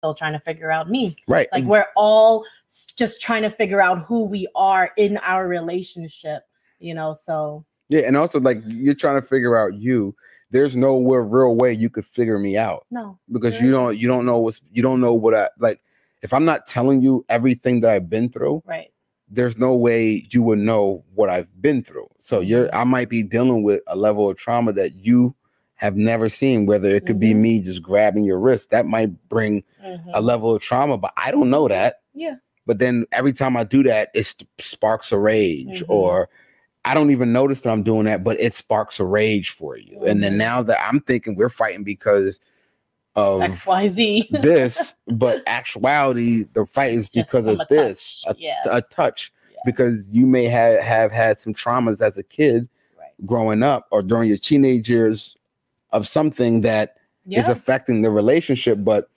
still trying to figure out me. Right. Like we're all just trying to figure out who we are in our relationship, you know, so. Yeah. And also like you're trying to figure out you. There's no real way you could figure me out. No. Because you don't know what I like. If I'm not telling you everything that I've been through, right, there's no way you would know what I've been through. So I might be dealing with a level of trauma that you have never seen, whether it could be me just grabbing your wrist. That might bring a level of trauma, but I don't know that. Yeah. But then every time I do that, it sparks a rage, or I don't even notice that I'm doing that, but it sparks a rage for you. And then now that I'm thinking we're fighting because of XYZ this, but actuality, the fight is because of this, a touch, because you may have had some traumas as a kid growing up or during your teenage years of something that is affecting the relationship. But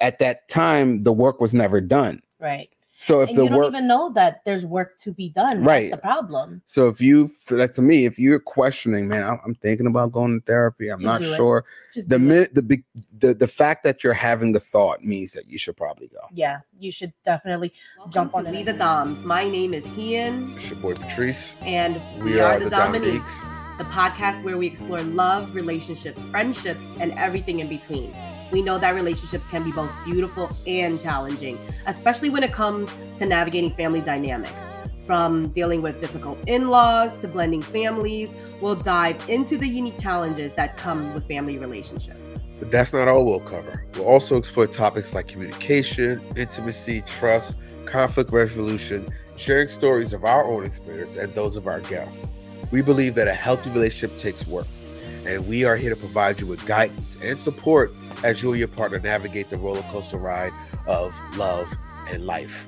at that time, the work was never done. Right. So if you don't even know that there's work to be done, right? That's the problem. So if you're questioning, man, I'm thinking about going to therapy. I'm not sure. The fact that you're having the thought means that you should probably go. Yeah, you should definitely jump on it. We the Doms. My name is Ian. It's your boy Patrice, and we are the Dominiques, the podcast where we explore love, relationships, friendships, and everything in between. We know that relationships can be both beautiful and challenging, especially when it comes to navigating family dynamics. From dealing with difficult in-laws to blending families, we'll dive into the unique challenges that come with family relationships. But that's not all we'll cover. We'll also explore topics like communication, intimacy, trust, conflict resolution, sharing stories of our own experience and those of our guests. We believe that a healthy relationship takes work, and we are here to provide you with guidance and support as you and your partner navigate the roller coaster ride of love and life.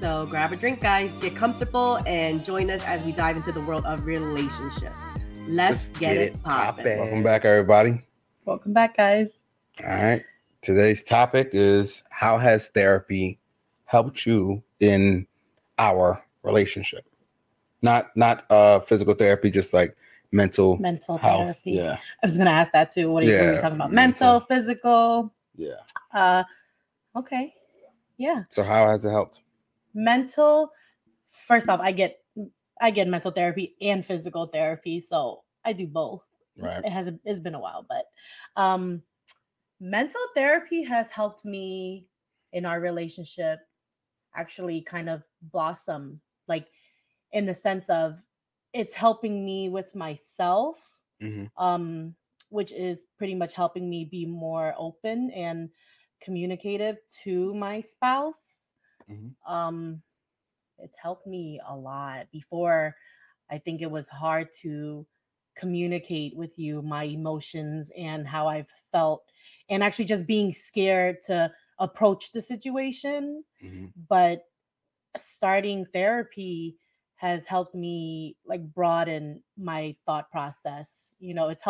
So grab a drink, guys, get comfortable, and join us as we dive into the world of relationships. Let's get it poppin'. Welcome back, everybody. Welcome back, guys. All right. Today's topic is, how has therapy helped you in our relationship? Not physical therapy, just like mental health. Therapy. Yeah, I was gonna ask that too. What are you talking about? Mental, physical. Yeah. Okay. Yeah. So how has it helped? Mental. First off, I get mental therapy and physical therapy, so I do both. Right. It's been a while, but mental therapy has helped me in our relationship actually kind of blossom, like in the sense of, it's helping me with myself, which is pretty much helping me be more open and communicative to my spouse. It's helped me a lot. Before, I think it was hard to communicate with you my emotions and how I've felt, and actually just being scared to approach the situation. But starting therapy has helped me like broaden my thought process. You know, it's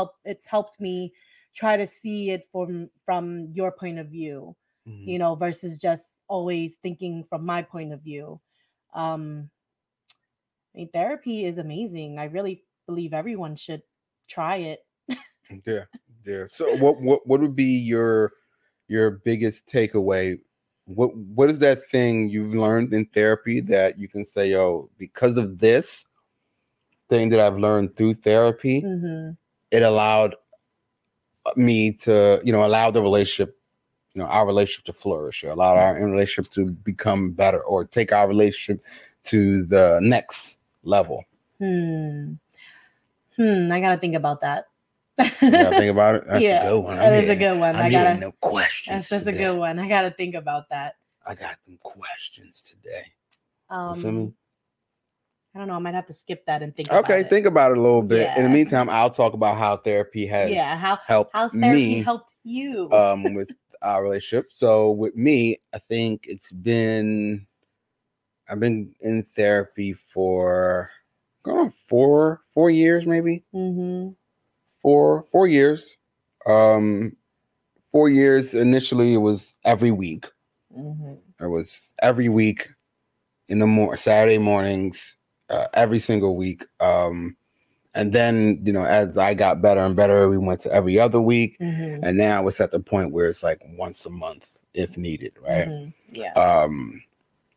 helped me try to see it from your point of view, you know, versus just always thinking from my point of view. I mean, therapy is amazing. I really believe everyone should try it. Yeah. So what would be your biggest takeaway? What is that thing you've learned in therapy that you can say, oh, because of this thing that I've learned through therapy, it allowed me to, you know, allow the relationship, you know, our relationship to flourish, or allowed our relationship to become better, or take our relationship to the next level? I got to think about that. You gotta think about it. That's a good one. That is a good one. I got no questions. That's a good one. I gotta think about that. I got some questions today. You feel me? I don't know. I might have to skip that and think. Okay, think about it a little bit. Yeah. In the meantime, I'll talk about how therapy has helped you with our relationship. So with me, I think I've been in therapy for four years, maybe. 4 years. 4 years. Initially, it was every week. It was every week in the Saturday mornings, every single week. And then, you know, as I got better and better, we went to every other week. Mm-hmm. And now it's at the point where it's like once a month if needed, right? Mm-hmm. Yeah.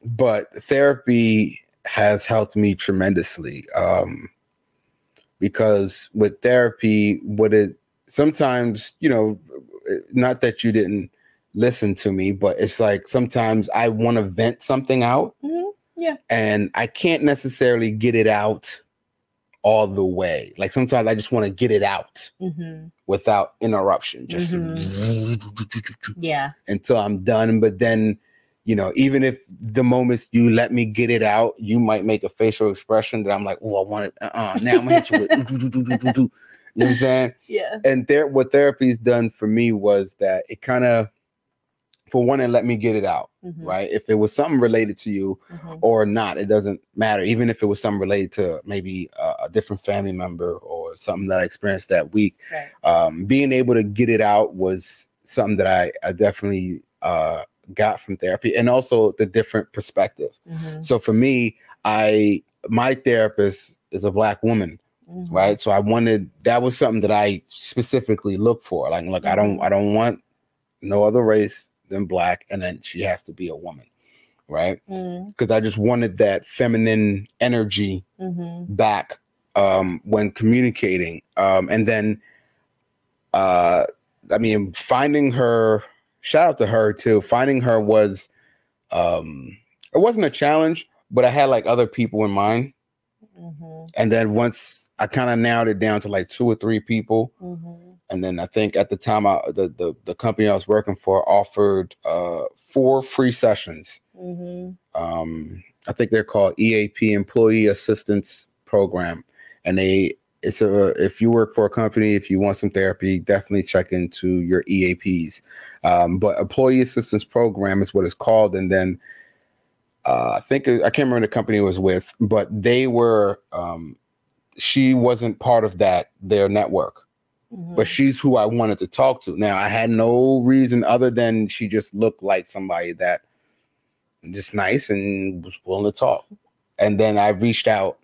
But therapy has helped me tremendously because with therapy, what it sometimes, you know, not that you didn't listen to me, but it's like sometimes I want to vent something out. Mm-hmm. Yeah. And I can't necessarily get it out all the way. Like sometimes I just want to get it out mm-hmm. without interruption. Just mm-hmm. yeah, until I'm done. But then, you know, even if the moments you let me get it out, you might make a facial expression that I'm like, oh, I want it. Now I'm gonna hit you with. You know what I'm saying? Yeah. And what therapy's done for me was that it kind of, for one, and let me get it out, mm-hmm. right? If it was something related to you mm-hmm. or not, it doesn't matter. Even if it was something related to maybe a different family member or something that I experienced that week, right. Being able to get it out was something that I definitely got from therapy, and also the different perspective. Mm-hmm. So for me, my therapist is a Black woman, mm-hmm. right? So I wanted, that was something that I specifically looked for. Like, look, mm-hmm. I don't want no other race than Black, and then she has to be a woman, right? Because I just wanted that feminine energy mm-hmm. back when communicating. And then, I mean, finding her, shout out to her too, finding her was, it wasn't a challenge, but I had like other people in mind. Mm-hmm. And then once I kind of narrowed it down to like 2 or 3 people, mm-hmm. and then I think at the time, the company I was working for offered 4 free sessions. Mm-hmm. I think they're called EAP, Employee Assistance Program. And if you work for a company, if you want some therapy, definitely check into your EAPs. But Employee Assistance Program is what it's called. And then I can't remember the company it was with, but they were, she wasn't part of their network. Mm-hmm. But she's who I wanted to talk to. Now, I had no reason other than she just looked like somebody that just nice and was willing to talk. And then I reached out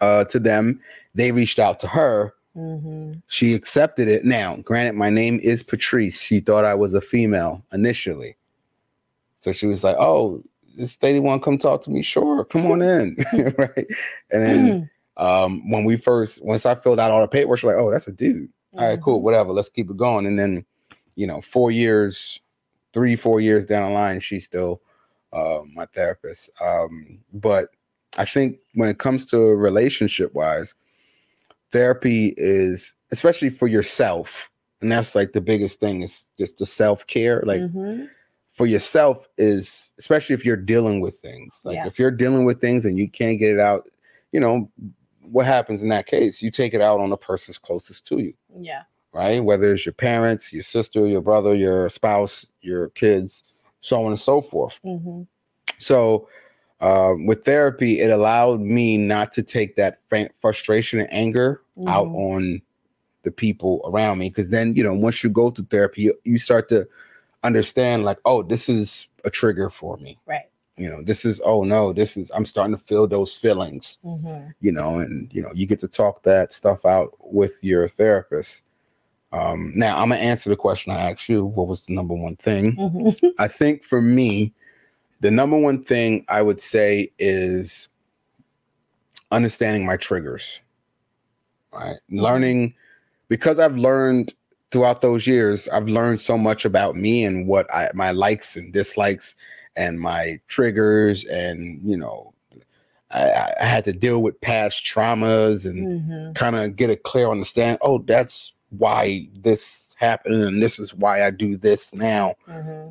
to them. They reached out to her. Mm-hmm. She accepted it. Now, granted, my name is Patrice. She thought I was a female initially. So she was like, oh, this lady want to come talk to me? Sure, come on in. Right? And then... Mm-hmm. Once I filled out all the paperwork, she's like, oh, that's a dude. Mm-hmm. All right, cool, whatever. Let's keep it going. And then, you know, 3, 4 years down the line, she's still my therapist. But I think when it comes to relationship wise, therapy is, especially for yourself. And that's like the biggest thing is just the self-care. Like mm-hmm. for yourself is, especially if you're dealing with things, like yeah. if you're dealing with things and you can't get it out, you know, what happens in that case? You take it out on the person's closest to you. Yeah. Right? Whether it's your parents, your sister, your brother, your spouse, your kids, so on and so forth. Mm-hmm. So with therapy, it allowed me not to take that frustration and anger mm-hmm. out on the people around me. Because then, you know, once you go through therapy, you start to understand like, oh, this is a trigger for me. Right. You know, this is, oh no, this is, I'm starting to feel those feelings, mm-hmm. you know, and, you know, you get to talk that stuff out with your therapist. Now I'm going to answer the question I asked you. What was the number one thing? Mm-hmm. I think for me, the number one thing I would say is understanding my triggers, right? Learning, because I've learned throughout those years, I've learned so much about me and what my likes and dislikes and my triggers, and, you know, I had to deal with past traumas and mm-hmm. kind of get a clear understanding. Oh, that's why this happened, and this is why I do this now. Mm-hmm.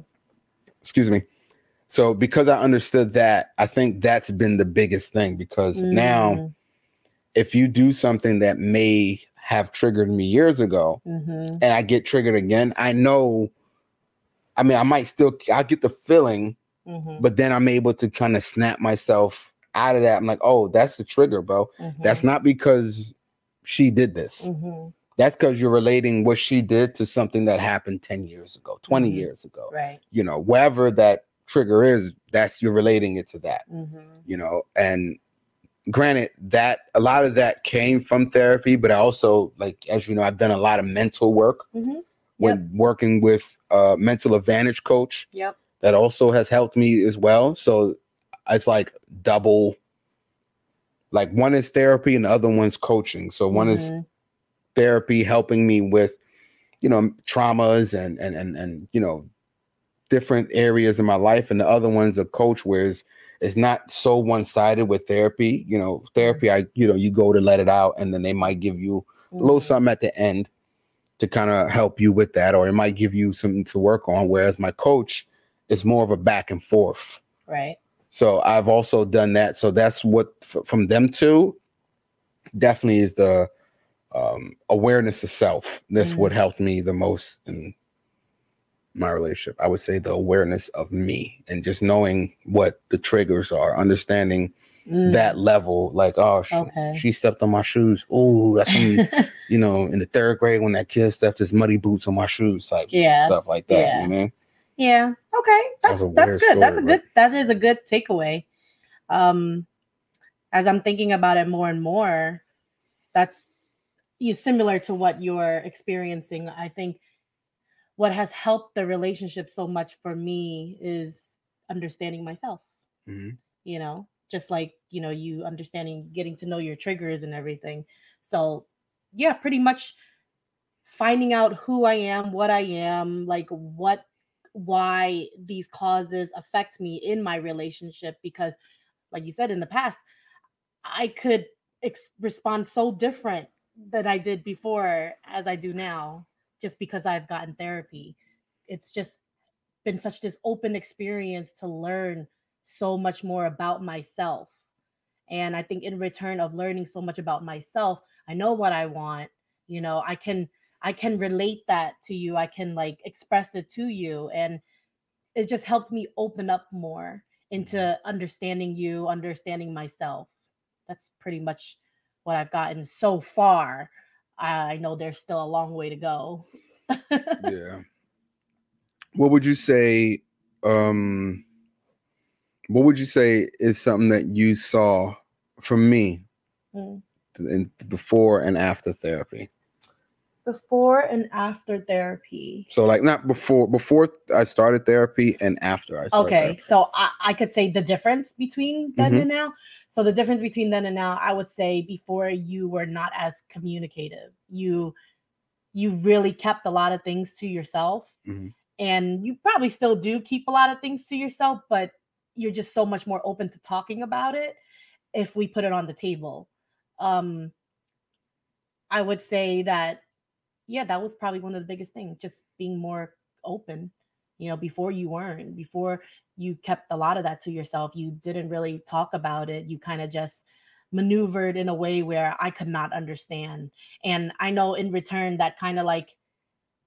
Excuse me. So because I understood that, I think that's been the biggest thing, because mm-hmm. now if you do something that may have triggered me years ago mm-hmm. and I get triggered again, I know, I mean, I get the feeling, mm-hmm. but then I'm able to kind of snap myself out of that. I'm like, oh, that's the trigger, bro. Mm-hmm. That's not because she did this. Mm-hmm. That's because you're relating what she did to something that happened 10 years ago, 20 mm-hmm. years ago. Right. You know, wherever that trigger is, that's, you're relating it to that, mm-hmm. you know, and granted that a lot of that came from therapy, but I also, like, as you know, I've done a lot of mental work when working with a mental advantage coach. Yep. That also has helped me as well. So it's like double, like one is therapy and the other one's coaching. So one is therapy helping me with, you know, traumas and you know, different areas in my life. And the other one's a coach, where it's not so one-sided with therapy. You know, therapy, you know, you go to let it out and then they might give you a little something at the end to kind of help you with that, or it might give you something to work on. Whereas my coach is more of a back and forth. Right. So I've also done that. So that's what from them too, definitely is the awareness of self. This would help me the most in my relationship. I would say the awareness of me and just knowing what the triggers are, understanding that level. Like, oh, she stepped on my shoes. Oh, that's when, you know, in the third grade when that kid stepped his muddy boots on my shoes, type stuff like that. Yeah. You know? Yeah. Okay. That's good. Story, that's a good, that is a good takeaway. As I'm thinking about it more and more, that's similar to what you're experiencing. I think what has helped the relationship so much for me is understanding myself, you know, just like, you know, you understanding, getting to know your triggers and everything. So yeah, pretty much finding out who I am, like what, why these causes affect me in my relationship. Because like you said, in the past, I could respond so different than I did before as I do now, just because I've gotten therapy. It's just been such this open experience to learn so much more about myself. And I think in return of learning so much about myself, I know what I want. You know, I can relate that to you. I can like express it to you. And it just helped me open up more into understanding you, understanding myself. That's pretty much what I've gotten so far. I know there's still a long way to go. Yeah. What would you say is something that you saw from me in before and after therapy? Before and after therapy. So like not before I started therapy and after I started therapy. So I could say the difference between then and now. So the difference between then and now, I would say before you were not as communicative. You really kept a lot of things to yourself. And you probably still do keep a lot of things to yourself, but you're just so much more open to talking about it if we put it on the table. I would say that that was probably one of the biggest things, just being more open. You know, before you weren't, before you kept a lot of that to yourself. You didn't really talk about it. You kind of just maneuvered in a way where I could not understand. And I know in return that kind of like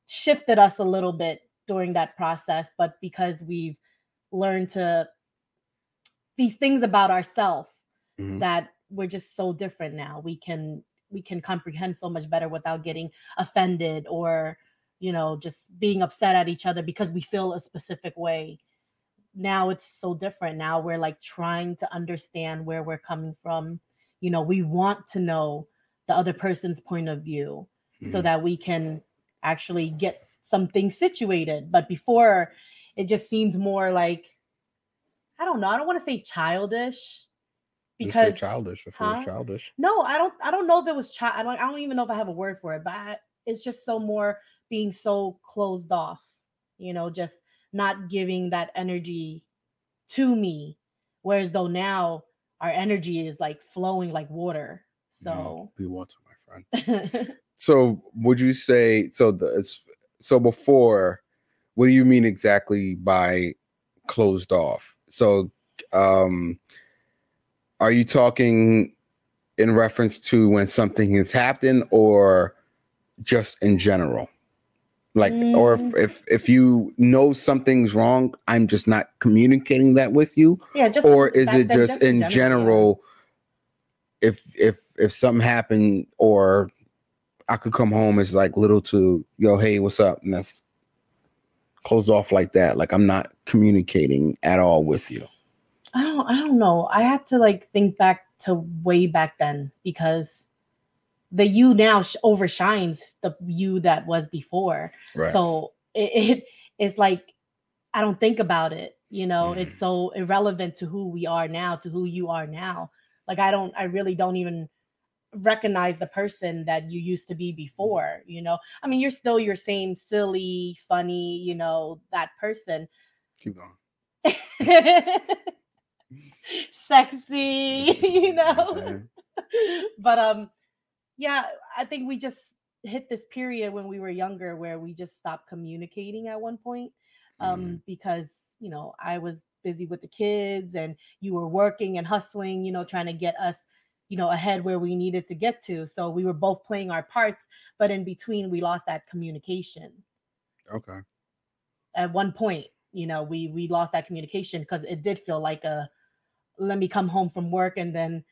shifted us a little bit during that process, but because we've learned to these things about ourselves that we're just so different now. We can comprehend so much better without getting offended or, you know, just being upset at each other because we feel a specific way. Now it's so different. Now we're like trying to understand where we're coming from. You know, we want to know the other person's point of view so that we can actually get something situated. But before, it just seemed more like, I don't know. I don't want to say childish. Because childish, if it was childish. No, I don't know if it was I don't even know if I have a word for it, but it's just so more being so closed off, you know, just not giving that energy to me. Whereas though now our energy is like flowing like water. So be water, my friend. So would you say so before? What do you mean exactly by closed off? So are you talking in reference to when something has happened or just in general? Like, or if you know something's wrong, I'm just not communicating that with you. Yeah, just or is it just in general, if something happened or I could come home, it's like little to, yo, hey, what's up? And that's closed off like that. Like I'm not communicating at all with you. I don't know. I have to like think back to way back then, because the you now overshines the you that was before. Right. So it's like, I don't think about it. You know, it's so irrelevant to who we are now, to who you are now. Like, I really don't even recognize the person that you used to be before, you know? I mean, you're still your same silly, funny, you know, that person. Keep going. Sexy, you know? But, yeah, I think we just hit this period when we were younger where we just stopped communicating at one point, because, you know, I was busy with the kids and you were working and hustling, you know, trying to get us, you know, ahead where we needed to get to. So we were both playing our parts, but in between we lost that communication. Okay. At one point, you know, we lost that communication because it did feel like a, let me come home from work and then,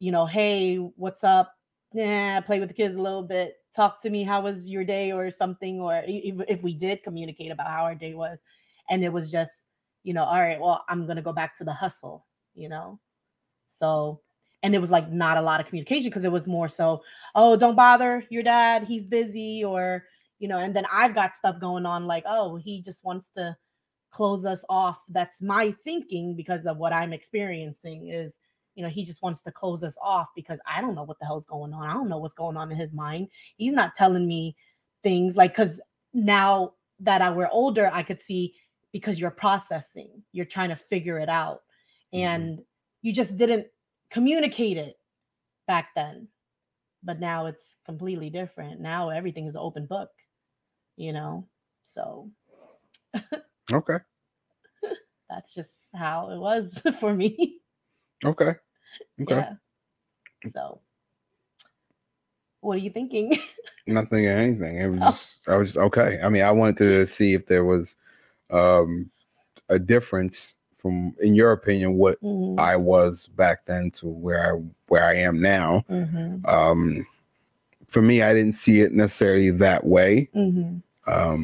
you know, hey, what's up? Yeah, play with the kids a little bit. Talk to me. How was your day or something? Or if we did communicate about how our day was, and it was just, you know, all right, well, I'm going to go back to the hustle, you know? So, and it was like not a lot of communication because it was more so, oh, don't bother your dad. He's busy, or, you know, and then I've got stuff going on like, oh, he just wants to close us off. That's my thinking because of what I'm experiencing is, you know, he just wants to close us off because I don't know what the hell's going on. I don't know what's going on in his mind. He's not telling me things like, because now that we're older, I could see, because you're processing, you're trying to figure it out, and you just didn't communicate it back then. But now it's completely different. Now everything is an open book, you know? So. Okay. That's just how it was for me. Okay. Okay. Yeah. So what are you thinking? Nothing or anything. It was just, I was okay. I mean, I wanted to see if there was a difference from, in your opinion, what I was back then to where I am now. For me, I didn't see it necessarily that way. I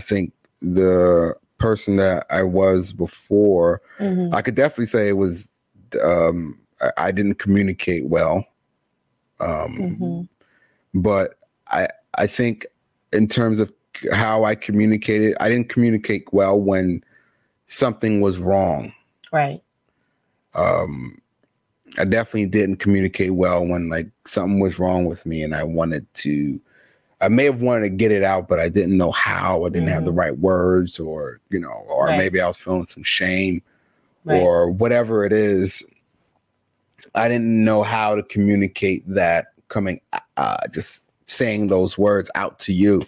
think the person that I was before, I could definitely say it was, I didn't communicate well. But I think in terms of how I communicated, I didn't communicate well when something was wrong. Right. I definitely didn't communicate well when like something was wrong with me and I may have wanted to get it out, but I didn't know how. I didn't have the right words, or, you know, or maybe I was feeling some shame or whatever it is. I didn't know how to communicate that just saying those words out to you.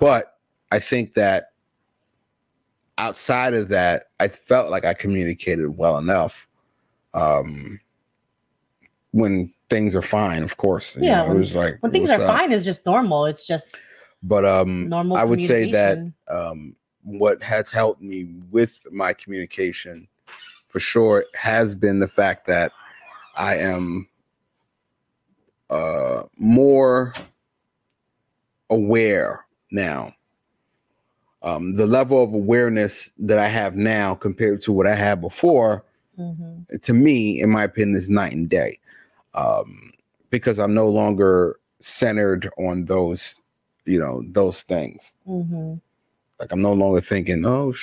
But I think that outside of that, I felt like I communicated well enough when things are fine, of course. Yeah. You know, it was like, when things are fine, it's just normal. It's just, but normal. I would say that what has helped me with my communication for sure has been the fact that I am more aware now. The level of awareness that I have now compared to what I had before, to me, in my opinion, is night and day. Because I'm no longer centered on those, you know, those things. Like, I'm no longer thinking, oh,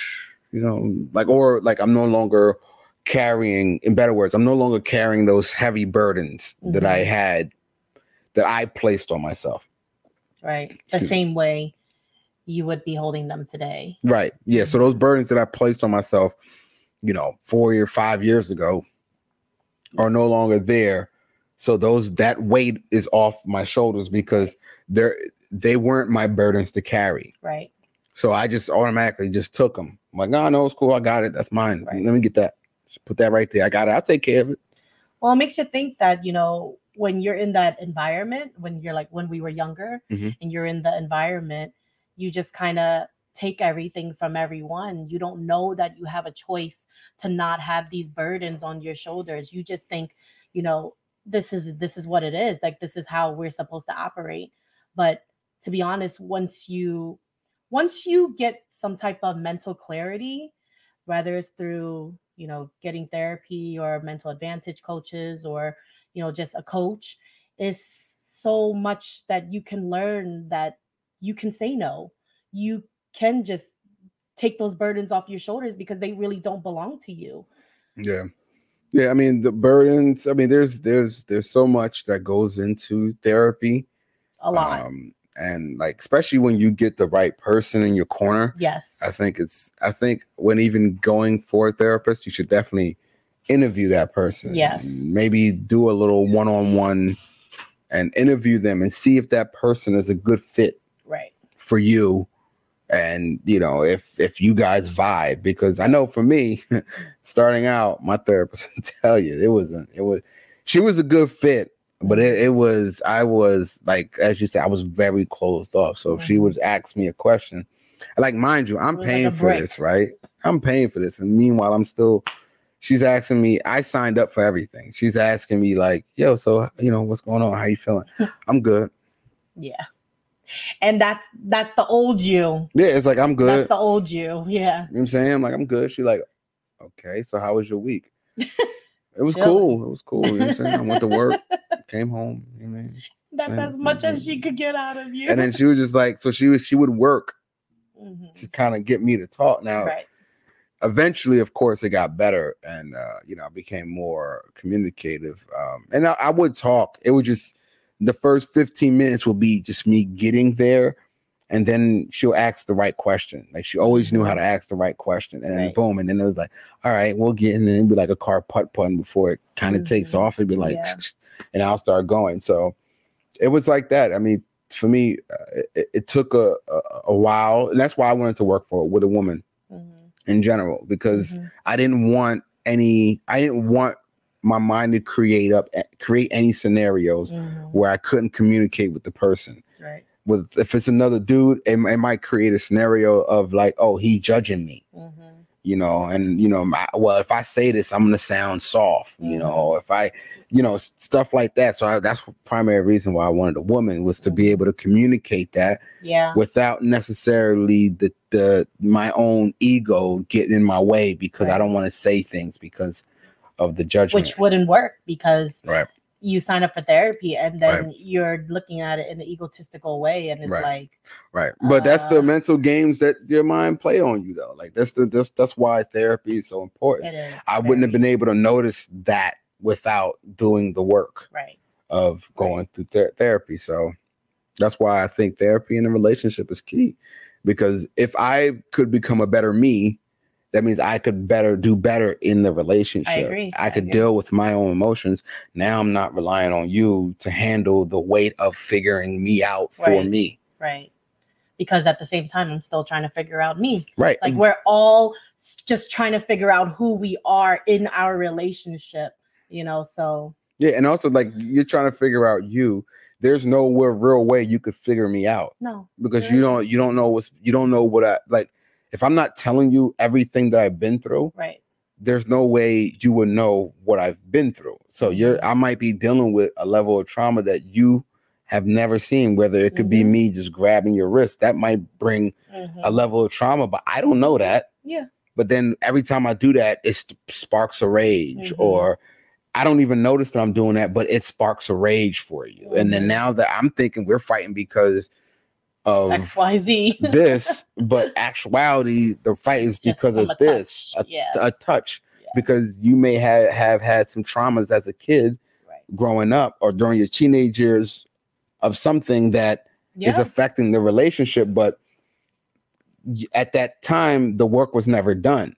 you know, like, or like, I'm no longer carrying, in better words, I'm no longer carrying those heavy burdens that I had, that I placed on myself. Right. The same way you would be holding them today. Right. Yeah. So those burdens that I placed on myself, you know, 4 or 5 years ago are no longer there. So that weight is off my shoulders because they weren't my burdens to carry. Right. So I just automatically just took them. I'm like, no, it's cool. I got it. That's mine. Right. Let me get that. Just put that right there. I got it. I'll take care of it. Well, it makes you think that, you know, when you're in that environment, when you're like, when we were younger and you're in the environment, you just kind of take everything from everyone. You don't know that you have a choice to not have these burdens on your shoulders. You just think, you know, this is what it is. Like, this is how we're supposed to operate. But to be honest, once you get some type of mental clarity, whether it's through you know, getting therapy or mental advantage coaches or, you know, just a coach, is so much that you can learn that you can say no. You can just take those burdens off your shoulders because they really don't belong to you. Yeah. Yeah. I mean, the burdens, I mean, there's so much that goes into therapy. A lot. And like, especially when you get the right person in your corner. Yes. I think when even going for a therapist, you should definitely interview that person. Yes. Maybe do a little one-on-one and interview them and see if that person is a good fit. Right. For you. And, you know, if you guys vibe, because I know for me, starting out, my therapist will tell you, she was a good fit, but I was like, as you said, I was very closed off. So if she would ask me a question, like, mind you, I'm paying for this, right? I'm paying for this. And meanwhile, she's asking me, I signed up for everything. She's asking me like, yo, so, you know, what's going on? How you feeling? I'm good. Yeah. And that's the old you. Yeah, it's like, I'm good. That's the old you. Yeah. You know what I'm saying? I'm like, I'm good. She's like, okay, so how was your week? It was cool. It was cool. You know what I'm saying? I went to work, came home. You know, that's as much as she could get out of you. And then she was just like, so she would work to kind of get me to talk. Now, right. Eventually, of course, it got better, and you know, I became more communicative. And I would talk. It was just the first 15 minutes will be just me getting there. And then she'll ask the right question. Like, she always knew how to ask the right question. And then boom. And then it was like, all right, we'll get in. And it'd be like a car putt-putting before it kind of takes off. It'd be like, and I'll start going. So it was like that. I mean, for me, it took a while. And that's why I wanted to work with a woman in general, because I didn't want my mind to create any scenarios where I couldn't communicate with the person. Right. If it's another dude, it might create a scenario of like, oh, he judging me, you know, and you know, well, if I say this, I'm gonna sound soft, you know, if I, you know, stuff like that. So that's the primary reason why I wanted a woman, was to be able to communicate that, without necessarily my own ego getting in my way, because I don't want to say things because of the judgment, which wouldn't work, because you sign up for therapy and then you're looking at it in an egotistical way, and it's but that's the mental games that your mind play on you, though. Like, that's why therapy is so important. It is. I wouldn't have been able to notice that without doing the work of going through therapy. So that's why I think therapy in a relationship is key, because if I could become a better me, that means I could do better in the relationship. I could deal with my own emotions. Now I'm not relying on you to handle the weight of figuring me out for me. Right. Because at the same time, I'm still trying to figure out me. Right. Like, we're all just trying to figure out who we are in our relationship, you know, so. Yeah. And also, like, you're trying to figure out you. There's no real way you could figure me out. No. Because you don't know what if I'm not telling you everything that I've been through, there's no way you would know what I've been through. So I might be dealing with a level of trauma that you have never seen, whether it could be me just grabbing your wrist. That might bring a level of trauma, but I don't know that. Yeah. But then every time I do that, it sparks a rage, or I don't even notice that I'm doing that, but it sparks a rage for you. And then now that I'm thinking we're fighting because of XYZ this, but actuality the fight is because of this, a touch because you may have had some traumas as a kid growing up, or during your teenage years, of something that is affecting the relationship, but at that time the work was never done.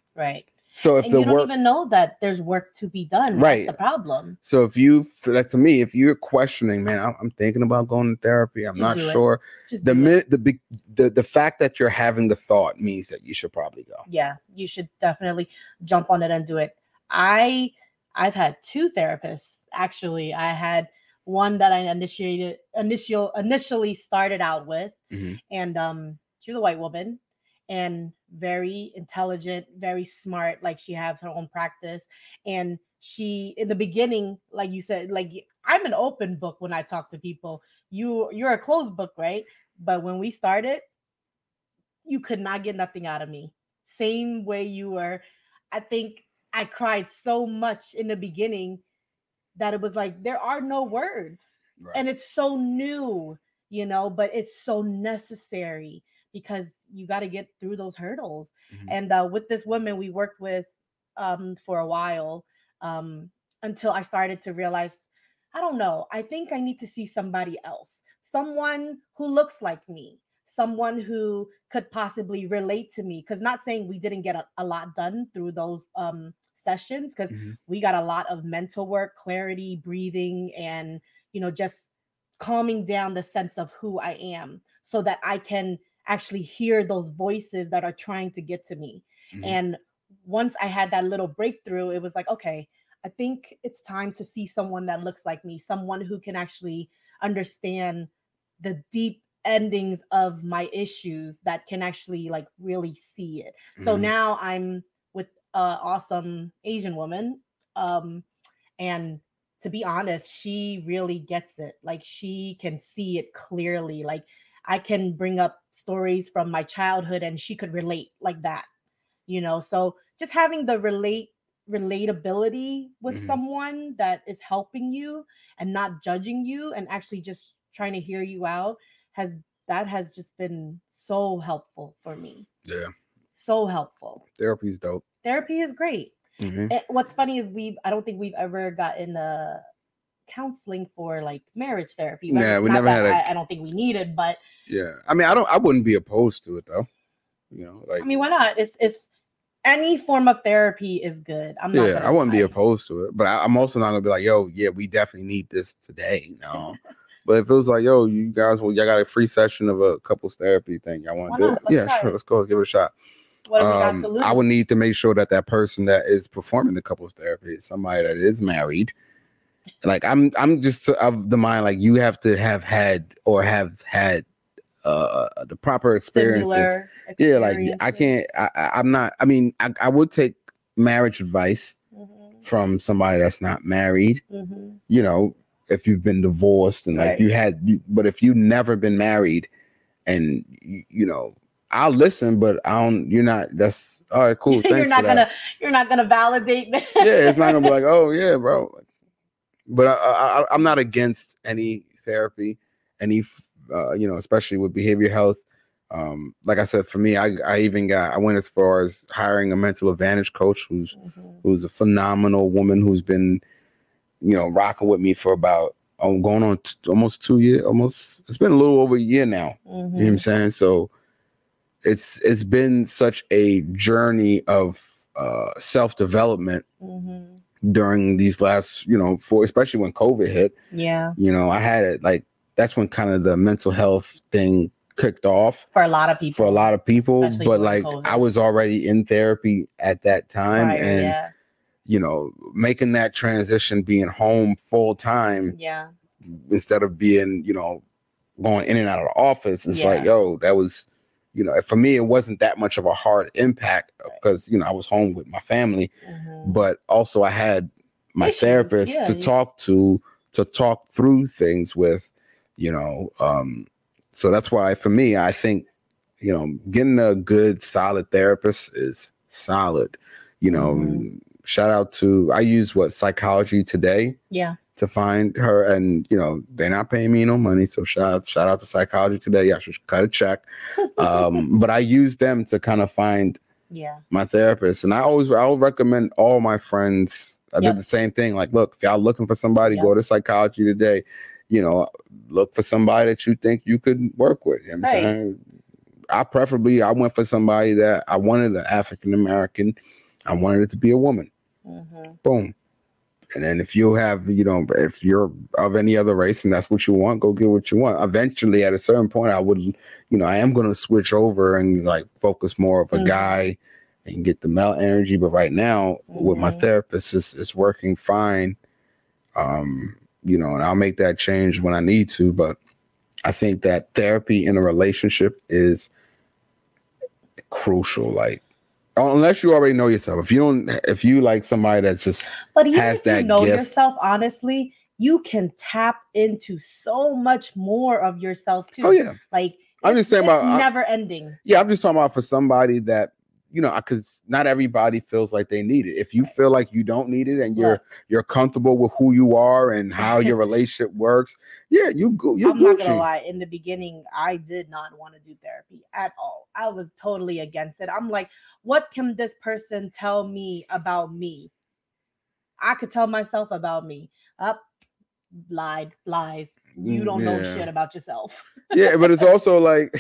So if you don't even know that there's work to be done, that's the problem. So if you're questioning, man, I'm thinking about going to therapy, I'm not sure. The fact that you're having the thought means that you should probably go. Yeah, you should definitely jump on it and do it. I've had two therapists, actually. I had one that I initially started out with, and she was a white woman. And very intelligent, very smart. Like, she has her own practice. And she, in the beginning, like you said, like, I'm an open book when I talk to people. You're a closed book, right? But when we started, you could not get nothing out of me. Same way you were. I think I cried so much in the beginning that it was like, there are no words. Right. And it's so new, you know, but it's so necessary because you got to get through those hurdles. Mm-hmm. And with this woman we worked with for a while until I started to realize, I don't know, I think I need to see somebody else, someone who looks like me, someone who could possibly relate to me. Because not saying we didn't get a lot done through those sessions, because mm-hmm. we got a lot of mental work, clarity, breathing, and, you know, just calming down the sense of who I am so that I can actually hear those voices that are trying to get to me. Mm-hmm. And once I had that little breakthrough, it was like, okay, I think it's time to see someone that looks like me, someone who can actually understand the deep endings of my issues, that can actually like really see it. Mm-hmm. So now I'm with an awesome Asian woman. And to be honest, she really gets it. Like, she can see it clearly. Like, I can bring up stories from my childhood and she could relate like that, you know? So just having the relatability with mm-hmm. someone that is helping you and not judging you and actually just trying to hear you out has just been so helpful for me. Yeah. So helpful. Therapy is dope. Therapy is great. Mm-hmm. What's funny is I don't think we've ever gotten a counseling for like marriage therapy. Yeah, we never had I don't think we needed, but yeah. I mean, I wouldn't be opposed to it though. You know, like, I mean, why not? It's any form of therapy is good. I wouldn't be opposed to it, but I'm also not gonna be like, yo, yeah, we definitely need this today. No. But if it was like, yo, you guys, y'all got a free session of a couples therapy thing, y'all want to do it? Yeah, sure. Let's go. Let's give it a shot. What have we got to lose? I would need to make sure that person that is performing the couples therapy is somebody that is married. Like, I'm just of the mind, like, you have to have had the proper experiences. Yeah, like, I can't. I'm not. I mean, I would take marriage advice mm-hmm. from somebody that's not married. Mm-hmm. You know, if you've been divorced and like right. but if you've never been married, and you know, I'll listen, but I don't. You're not. That's all right. Cool. Thanks. You're not gonna validate. Yeah, it's not gonna be like, oh yeah, bro. But I'm not against any therapy, any you know, especially with behavioral health. Like I said, for me, I went as far as hiring a mental advantage coach who's mm-hmm. who's a phenomenal woman who's been, you know, rocking with me for about going on almost 2 years. It's been a little over a year now. Mm-hmm. You know what I'm saying? So it's been such a journey of self-development mm-hmm. during these last, you know, especially when COVID hit. Yeah. You know, I had it like, that's when kind of the mental health thing kicked off for a lot of people. Especially but like COVID. I was already in therapy at that time. Right, and yeah. You know, making that transition, being home full time, yeah, instead of being, you know, going in and out of the office, it's yeah. like, yo, that was, you know, for me, it wasn't that much of a hard impact because right. you know, I was home with my family, mm-hmm. but also I had my therapist yeah, to talk to talk through things with, you know, so that's why for me, I think, you know, getting a good solid therapist is solid, you know. Mm-hmm. Shout out to, I use Psychology Today. Yeah. To find her, and you know, they're not paying me no money, so shout out to Psychology Today. Yeah, I should cut a check. But I use them to kind of find yeah my therapist, and I'll recommend all my friends. I yep. did the same thing. Like, look, if y'all looking for somebody, yep. go to Psychology Today. You know, look for somebody that you think you could work with. You know what I'm right. saying? I went for somebody that I wanted, an African American. I wanted it to be a woman. Mm-hmm. Boom. And then if you have, you know, if you're of any other race and that's what you want, go get what you want. Eventually, at a certain point, I would, you know, I am going to switch over and like focus more of a mm-hmm. guy and get the male energy. But right now mm-hmm. with my therapist, it's working fine. You know, and I'll make that change when I need to. But I think that therapy in a relationship is crucial. Like, unless you already know yourself, if you like somebody that just but even has if that you know gift, yourself, honestly, you can tap into so much more of yourself too. Oh yeah, like I'm just saying about never ending. Yeah, I'm just talking about for somebody that you know, because not everybody feels like they need it. If you feel like you don't need it and you're comfortable with who you are and how your relationship works, you go. I'm not gonna lie. In the beginning, I did not want to do therapy at all. I was totally against it. I'm like, what can this person tell me about me? I could tell myself about me. Lies. You don't know shit about yourself. Yeah, but it's also like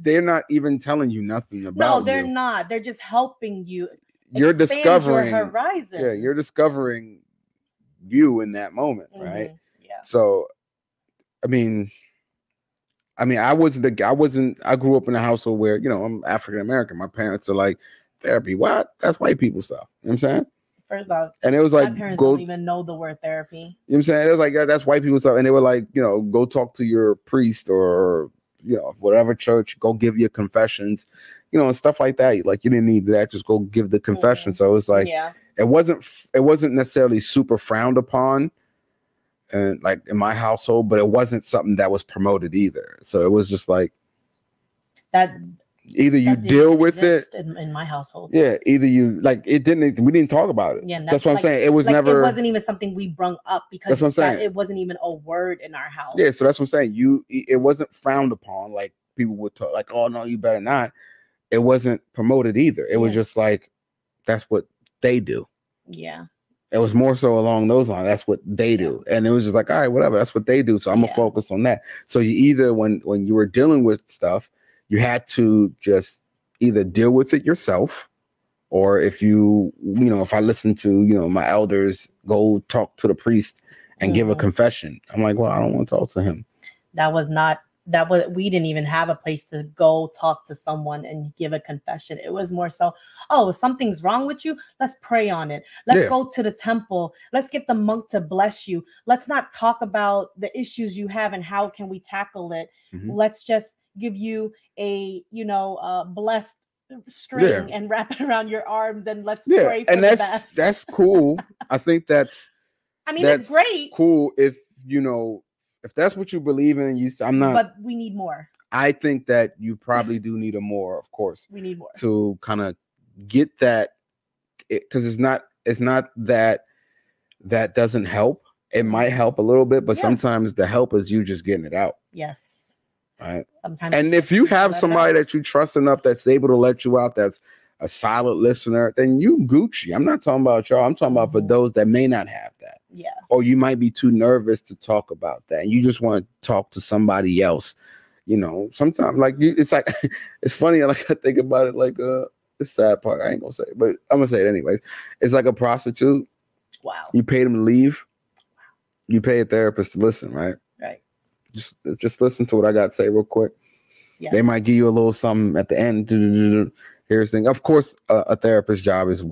they're not even telling you nothing about you. No, they're not. They're just helping you. You're discovering your horizon. Yeah, you're discovering you in that moment, right? Yeah. So, I mean, I grew up in a household where, you know, I'm African American. My parents are like, therapy, what? That's white people stuff. You know what I'm saying? First off, and it was like, my parents don't even know the word therapy. You know what I'm saying? It was like, that's white people stuff. And they were like, you know, go talk to your priest or, you know, whatever church, go give your confessions, you know, and stuff like that. Like, you didn't need that. Just go give the confession. Mm-hmm. So it was like, it wasn't necessarily super frowned upon and like in my household, but it wasn't something that was promoted either. So it was just like that. Either you deal with it in my household. Yeah. Either you we didn't talk about it. Yeah. That's what I'm saying. It was never, it wasn't even something we brung up because that's what I'm saying. It wasn't even a word in our house. Yeah. So that's what I'm saying. It wasn't frowned upon. Like people would talk like, oh no, you better not. It wasn't promoted either. It was just like, that's what they do. Yeah. It was more so along those lines. That's what they do. And it was just like, all right, whatever. That's what they do. So I'm going to focus on that. So you either, when you were dealing with stuff, you had to just either deal with it yourself, or if if I listen to, you know, my elders, go talk to the priest and give a confession. I'm like, well, I don't want to talk to him. We didn't even have a place to go talk to someone and give a confession. It was more so, oh, something's wrong with you. Let's pray on it. Let's go to the temple. Let's get the monk to bless you. Let's not talk about the issues you have and how can we tackle it. Mm-hmm. Let's just give you a, you know, blessed string and wrap it around your arms and let's pray for and the best. That's cool. I think that's great. Cool. If, you know, if that's what you believe in, but we need more. I think that you probably do need more, of course. We need more to kind of get that, because it's not that doesn't help. It might help a little bit, but sometimes the help is you just getting it out. Yes. Right. Sometimes, and if you have somebody that you trust enough that's able to let you out, that's a solid listener, then you Gucci. I'm not talking about y'all. I'm talking about for those that may not have that. Yeah. Or you might be too nervous to talk about that. And you just want to talk to somebody else. You know, sometimes it's like it's funny. Like I think about it, like the sad part. I ain't gonna say it, but I'm gonna say it anyways. It's like a prostitute. Wow. You paid them to leave. Wow. You pay a therapist to listen, right? Just listen to what I got to say real quick. Yeah. They might give you a little something at the end. Here's the thing. Of course, a therapist's job is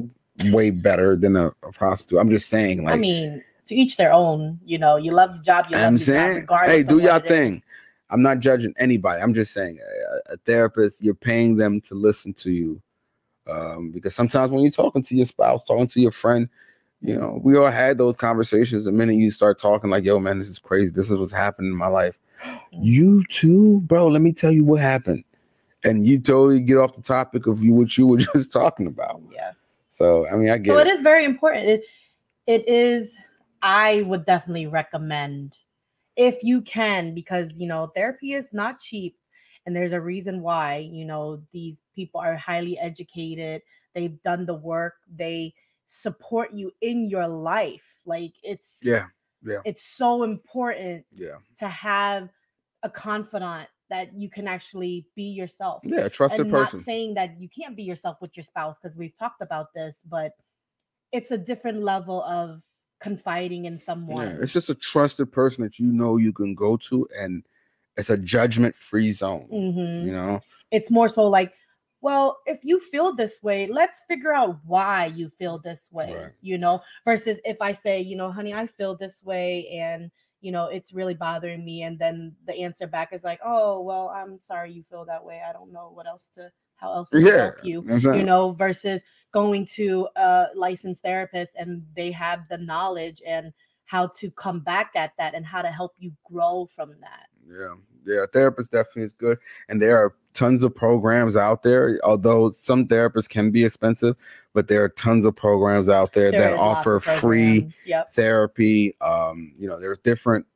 way better than a prostitute. I'm just saying. Like, I mean, to each their own. You know, you love the job. You love your job. Hey, do your thing. I'm not judging anybody. I'm just saying a therapist, you're paying them to listen to you. Because sometimes when you're talking to your spouse, talking to your friend, you know, we all had those conversations. The minute you start talking like, yo, man, this is crazy. This is what's happened in my life. You too, bro. Let me tell you what happened. And you totally get off the topic of what you were just talking about. Yeah. So, I mean, I get it. So it is very important. It is. I would definitely recommend if you can, because, you know, therapy is not cheap. And there's a reason why, you know, these people are highly educated. They've done the work. They support you in your life. Like it's it's so important to have a confidant that you can actually be yourself. Yeah, a trusted person. Not saying that you can't be yourself with your spouse, because we've talked about this, but it's a different level of confiding in someone. Yeah, it's just a trusted person that you know you can go to, and it's a judgment-free zone. Mm-hmm. You know, it's more so like, well, if you feel this way, let's figure out why you feel this way, right? You know, versus if I say, you know, honey, I feel this way and, you know, it's really bothering me. And then the answer back is like, oh, well, I'm sorry you feel that way. I don't know how else to help you, exactly. You know, versus going to a licensed therapist and they have the knowledge and how to come back at that and how to help you grow from that. Yeah. There are therapists that feel good, and there are tons of programs out there, although some therapists can be expensive, but there are tons of programs out there that offer free therapy. You know, there's different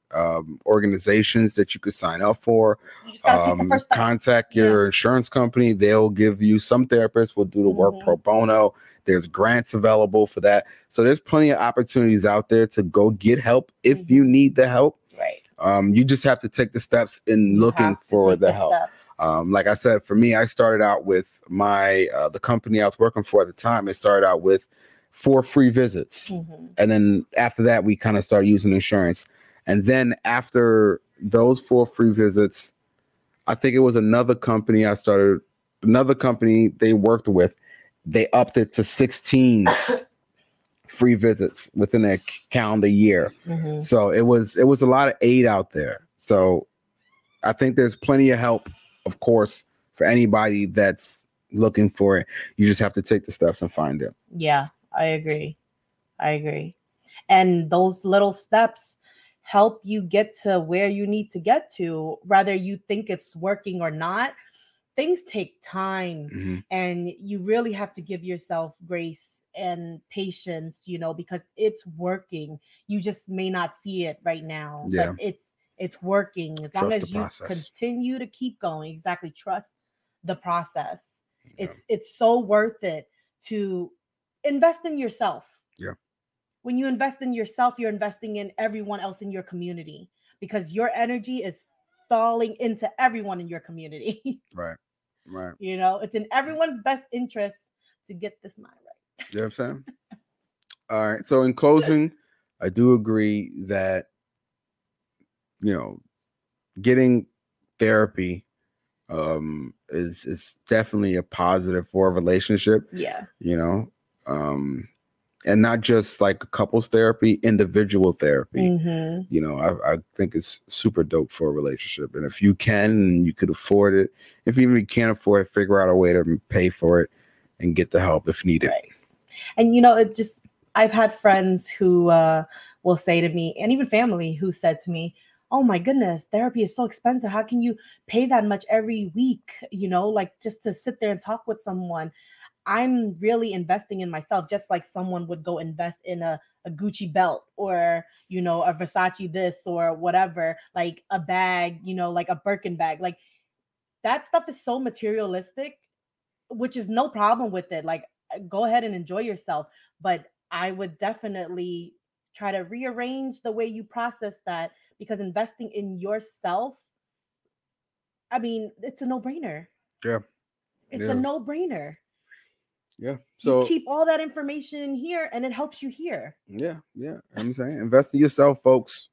organizations that you could sign up for. You just gotta take the first step. Contact your insurance company. They'll give you, some therapists will do the work pro bono. There's grants available for that. So there's plenty of opportunities out there to go get help if you need the help. Right. You just have to take the steps in looking for the help. Like I said, for me, I started out with my the company I was working for at the time. It started out with 4 free visits, and then after that, we kind of started using insurance. And then after those 4 free visits, I think it was another company I started, another company they worked with. They upped it to 16. Free visits within a calendar year. So it was a lot of aid out there. So I think there's plenty of help, of course, for anybody that's looking for it. You just have to take the steps and find it. Yeah, I agree. And those little steps help you get to where you need to get to, whether you think it's working or not. Things take time, and you really have to give yourself grace and patience, you know, because it's working. You just may not see it right now, but it's working. As long as you continue to keep going, trust the process. It's so worth it to invest in yourself. Yeah. When you invest in yourself, you're investing in everyone else in your community, because your energy is falling into everyone in your community. Right. You know, it's in everyone's best interest to get this mind right. You know what I'm saying? All right. So in closing, I do agree that, you know, getting therapy is definitely a positive for a relationship. Yeah. You know, and not just like couples therapy, individual therapy. You know, I think it's super dope for a relationship. And if you can, and you could afford it, if even you can't afford it, figure out a way to pay for it and get the help if needed. Right. And, you know, it just, I've had friends who will say to me, and even family, who said to me, oh my goodness, therapy is so expensive. How can you pay that much every week? You know, like just to sit there and talk with someone. I'm really investing in myself, just like someone would go invest in a Gucci belt, or, you know, a Versace this or whatever, like a bag, you know, like a Birkin bag. Like that stuff is so materialistic, which is no problem with it. Like, go ahead and enjoy yourself. But I would definitely try to rearrange the way you process that, because investing in yourself, I mean, it's a no-brainer. Yeah. It's a no-brainer. Yeah. So you keep all that information here, and it helps you here. Yeah. Yeah. I'm saying, invest in yourself, folks.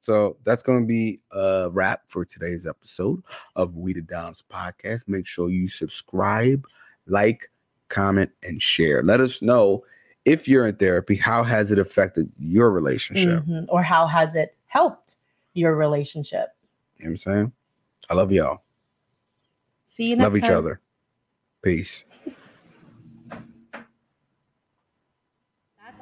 So that's going to be a wrap for today's episode of We the Doms podcast. Make sure you subscribe, like, comment, and share. Let us know if you're in therapy, how has it affected your relationship? Or how has it helped your relationship? You know what I'm saying? I love y'all. See you next time. Love each other. Peace.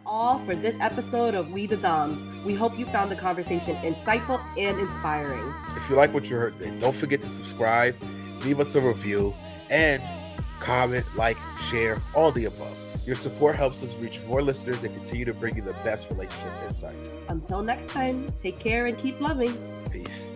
All for this episode of We the Doms. We hope you found the conversation insightful and inspiring. If you like what you heard, then don't forget to subscribe, leave us a review, and comment, like, share, all the above. Your support helps us reach more listeners and continue to bring you the best relationship insight. Until next time, take care and keep loving. Peace.